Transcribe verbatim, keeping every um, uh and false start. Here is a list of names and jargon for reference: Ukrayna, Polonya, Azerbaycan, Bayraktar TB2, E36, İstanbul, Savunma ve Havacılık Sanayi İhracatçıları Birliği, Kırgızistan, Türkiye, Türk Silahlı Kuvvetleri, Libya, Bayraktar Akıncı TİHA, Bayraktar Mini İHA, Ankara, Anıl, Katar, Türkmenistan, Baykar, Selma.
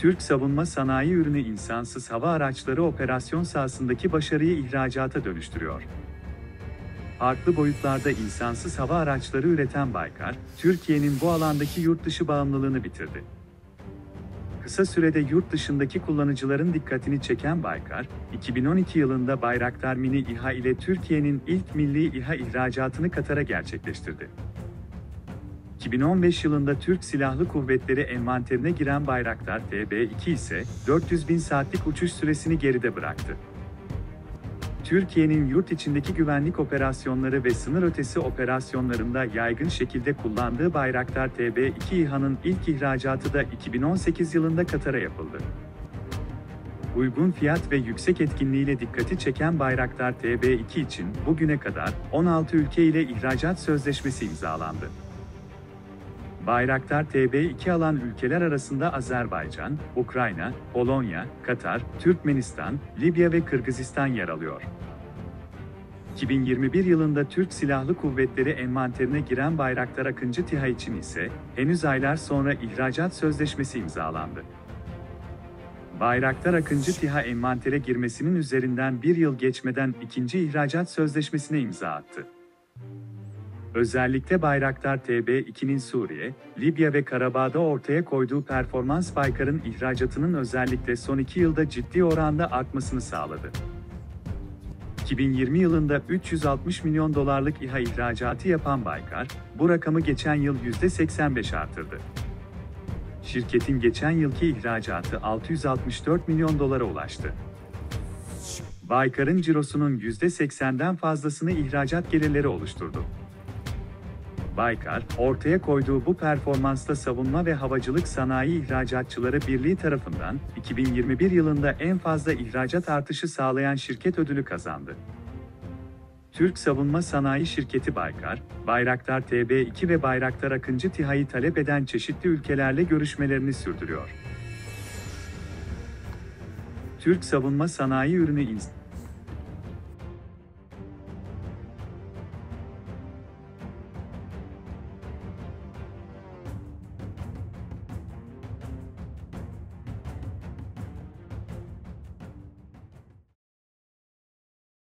Türk savunma sanayi ürünü insansız hava araçları operasyon sahasındaki başarıyı ihracata dönüştürüyor. Farklı boyutlarda insansız hava araçları üreten Baykar, Türkiye'nin bu alandaki yurt dışı bağımlılığını bitirdi. Kısa sürede yurt dışındaki kullanıcıların dikkatini çeken Baykar, iki bin on iki yılında Bayraktar Mini İHA ile Türkiye'nin ilk milli İHA ihracatını Katar'a gerçekleştirdi. iki bin on beş yılında Türk Silahlı Kuvvetleri envanterine giren Bayraktar T B iki ise dört yüz bin saatlik uçuş süresini geride bıraktı. Türkiye'nin yurt içindeki güvenlik operasyonları ve sınır ötesi operasyonlarında yaygın şekilde kullandığı Bayraktar T B iki İHA'nın ilk ihracatı da iki bin on sekiz yılında Katar'a yapıldı. Uygun fiyat ve yüksek etkinliğiyle dikkati çeken Bayraktar T B iki için bugüne kadar on altı ülke ile ihracat sözleşmesi imzalandı. Bayraktar T B iki alan ülkeler arasında Azerbaycan, Ukrayna, Polonya, Katar, Türkmenistan, Libya ve Kırgızistan yer alıyor. iki bin yirmi bir yılında Türk Silahlı Kuvvetleri envanterine giren Bayraktar Akıncı TİHA için ise henüz aylar sonra ihracat sözleşmesi imzalandı. Bayraktar Akıncı TİHA envantere girmesinin üzerinden bir yıl geçmeden ikinci ihracat sözleşmesine imza attı. Özellikle Bayraktar T B ikinin Suriye, Libya ve Karabağ'da ortaya koyduğu performans Baykar'ın ihracatının özellikle son iki yılda ciddi oranda artmasını sağladı. iki bin yirmi yılında üç yüz altmış milyon dolarlık İHA ihracatı yapan Baykar, bu rakamı geçen yıl yüzde seksen beş artırdı. Şirketin geçen yılki ihracatı altı yüz altmış dört milyon dolara ulaştı. Baykar'ın cirosunun yüzde seksenden fazlasını ihracat gelirleri oluşturdu. Baykar, ortaya koyduğu bu performansla Savunma ve Havacılık Sanayi İhracatçıları Birliği tarafından iki bin yirmi bir yılında en fazla ihracat artışı sağlayan şirket ödülü kazandı. Türk savunma sanayi şirketi Baykar, Bayraktar T B iki ve Bayraktar Akıncı TİHA'yı talep eden çeşitli ülkelerle görüşmelerini sürdürüyor. Türk savunma sanayi ürünü